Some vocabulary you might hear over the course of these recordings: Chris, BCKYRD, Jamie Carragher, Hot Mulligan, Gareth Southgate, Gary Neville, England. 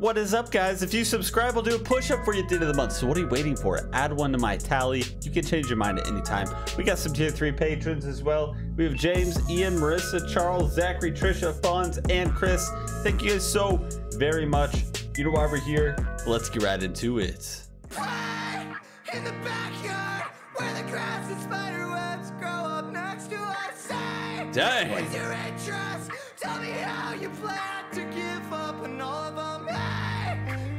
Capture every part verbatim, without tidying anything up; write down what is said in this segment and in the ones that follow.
What is up, guys? If you subscribe, I'll do a push-up for you at the end of the month. So what are you waiting for? Add one to my tally. You can change your mind at any time. We got some tier three patrons as well. We have James, Ian, Marissa, Charles, Zachary, Trisha, Fons, and Chris. Thank you guys so very much. You know why we're here. Let's get right into it. Play in the backyard where the grass and spider webs grow up next to our side. Dang. With your interest, tell me how you plan to give up on all of them.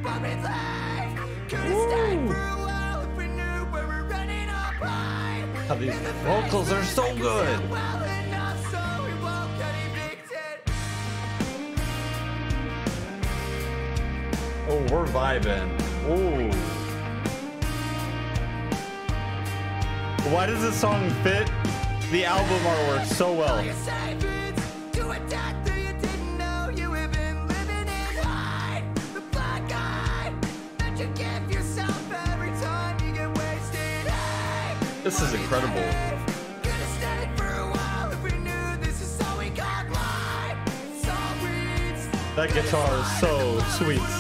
But it's life. Could've stayed for a while if we knew we were running up high. Oh, these the vocals are so good. Well enough so we won't get evicted. Oh, we're vibing. Ooh. Why does this song fit the album artwork so well? This is incredible. That guitar is so sweet.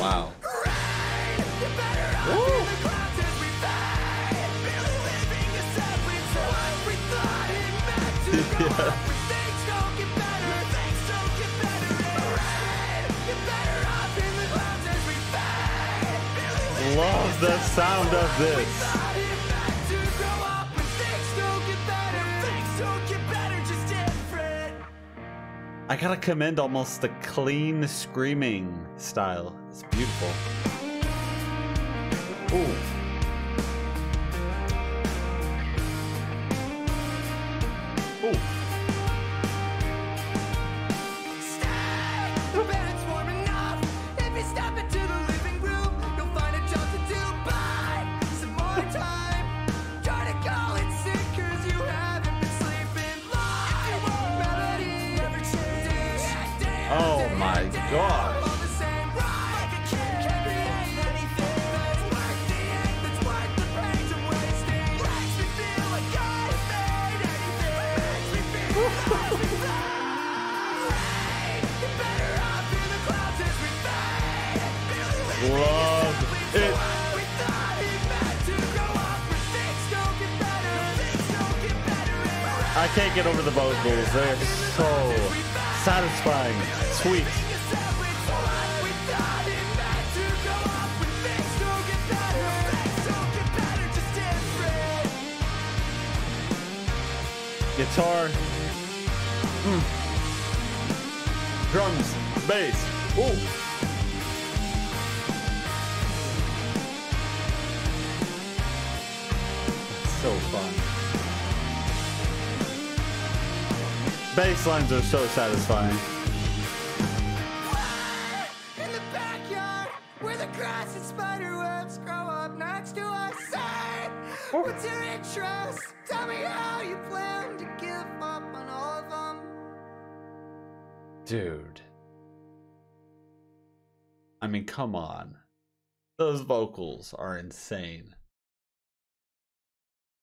Wow. Yeah. Love the sound of this. I gotta commend almost the clean screaming style. It's beautiful. Ooh. Oh my gosh. Love it. I can't get over the vocals. They're so satisfying, sweet. Guitar, mm. drums, bass. Ooh. So fun. Bass lines are so satisfying. In the backyard, where the grass and spider webs grow up next to our side. Oh. What's your interest? Tell me how you plan to give up on all of them. Dude. I mean, come on. Those vocals are insane.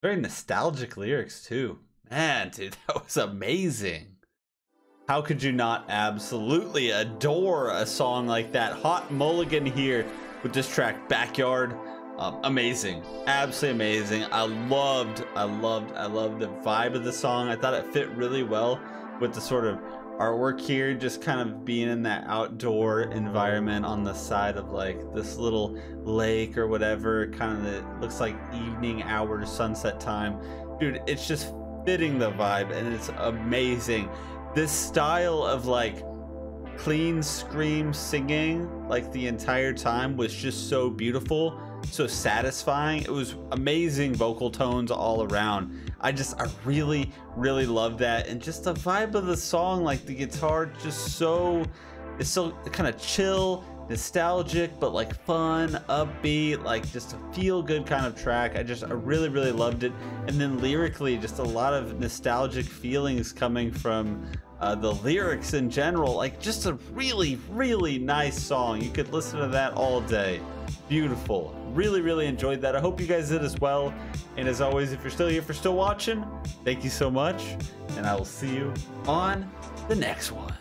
Very nostalgic lyrics, too. Man, dude, that was amazing. How could you not absolutely adore a song like that? Hot Mulligan here with this track, Backyard. Um, amazing. Absolutely amazing. I loved, I loved, I loved the vibe of the song. I thought it fit really well with the sort of artwork here, just kind of being in that outdoor environment on the side of like this little lake or whatever. Kind of, it looks like evening hours, sunset time. Dude, it's just fitting the vibe, and it's amazing. This style of like clean scream singing like the entire time was just so beautiful, so satisfying. It was amazing vocal tones all around. I just I really really love that, and just the vibe of the song, like the guitar just so it's so kind of chill, nostalgic, but like fun, upbeat, like just a feel-good kind of track. I just I really really loved it. And then lyrically, just a lot of nostalgic feelings coming from uh, the lyrics in general, like just a really, really nice song. You could listen to that all day. Beautiful. Really, really enjoyed that. I hope you guys did as well. And as always, if you're still here, if you're still watching, thank you so much. And I will see you on the next one.